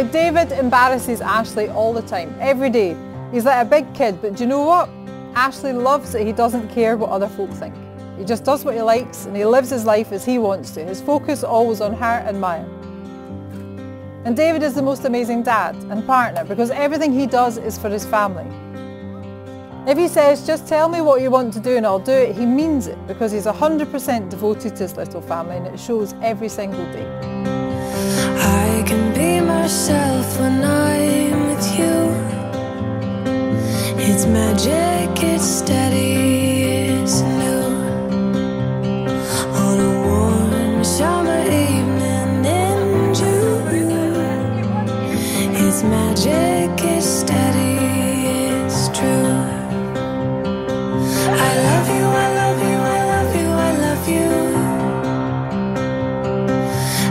Now, David embarrasses Ashleigh all the time, every day. He's like a big kid, but do you know what? Ashleigh loves that he doesn't care what other folk think. He just does what he likes and he lives his life as he wants to. His focus always on her and Maya. And David is the most amazing dad and partner because everything he does is for his family. If he says, just tell me what you want to do and I'll do it, he means it because he's 100% devoted to his little family and it shows every single day. I can be myself when I'm with you. It's magic, it's steady, it's new. On a warm summer evening in June. It's magic, it's steady, it's true. I love you, I love you, I love you, I love you.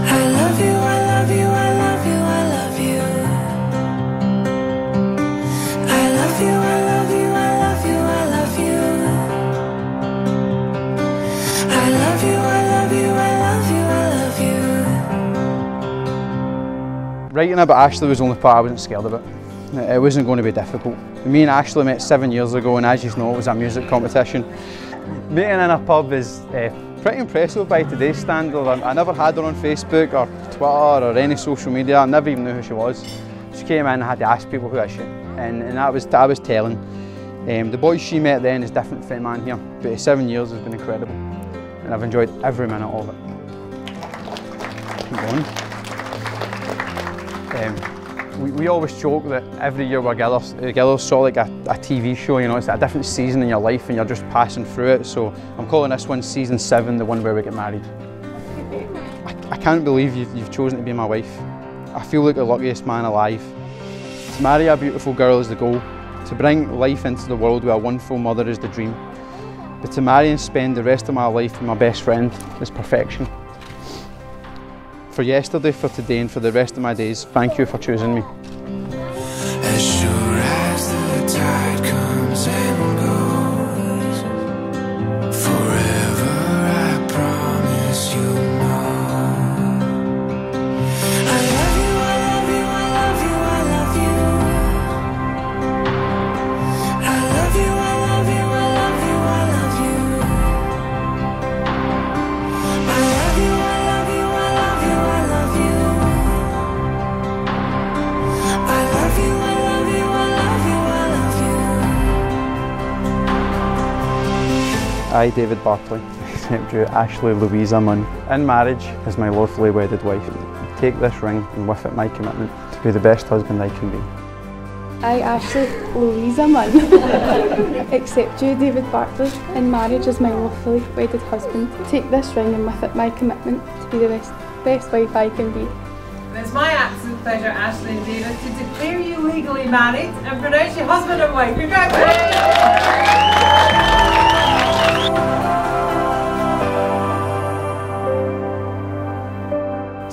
I love you, I love you, I love you, I love you. I love you, I love you, I love you, I love you. I love you, I love you, I love you, I love you. Writing about Ashleigh was the only part I wasn't scared of it. It wasn't going to be difficult. Me and Ashleigh met 7 years ago and as you know it was a music competition. Meeting in a pub is pretty impressive by today's standard. I never had her on Facebook or Twitter or any social media. I never even knew who she was. She came in and I had to ask people who is she and I was telling. The boy she met then is different from the man here, but 7 years has been incredible and I've enjoyed every minute of it. Keep going. We always joke that every year we're together, so like a TV show, you know, it's a different season in your life and you're just passing through it. So I'm calling this one season 7, the one where we get married. I can't believe you've chosen to be my wife. I feel like the luckiest man alive. To marry a beautiful girl is the goal. To bring life into the world with a wonderful mother is the dream. But to marry and spend the rest of my life with my best friend is perfection. For yesterday, for today, and for the rest of my days, thank you for choosing me. As sure as the tide comes and goes, forever I promise you know. I love you, I love you, I love you, I love you. I love you, I love you, I love you, I love you. I love you, I love you, I love you, I love you. I love you, I love you, I love you, I love you. I, David Barclay, accept you, Ashleigh Louisa Munn, in marriage as my lawfully wedded wife. Take this ring and with it my commitment to be the best husband I can be. I, Ashleigh Louisa Munn, accept you, David Barclay, in marriage as my lawfully wedded husband. Take this ring and with it my commitment to be the best wife I can be. And it's my absolute pleasure, Ashleigh and David, to declare you legally married and pronounce you husband and wife. Congratulations!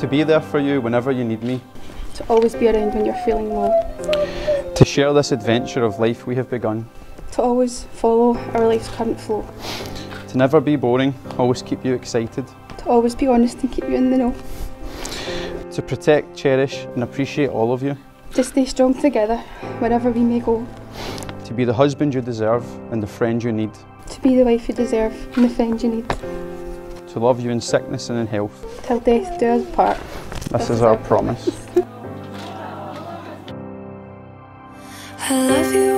To be there for you whenever you need me. To always be around when you're feeling low. To share this adventure of life we have begun. To always follow our life's current flow. To never be boring, always keep you excited. To always be honest and keep you in the know. To protect, cherish and appreciate all of you. To stay strong together, wherever we may go. To be the husband you deserve and the friend you need. To be the wife you deserve and the friend you need. To love you in sickness and in health. Till death do us part. This is our promise. I love you.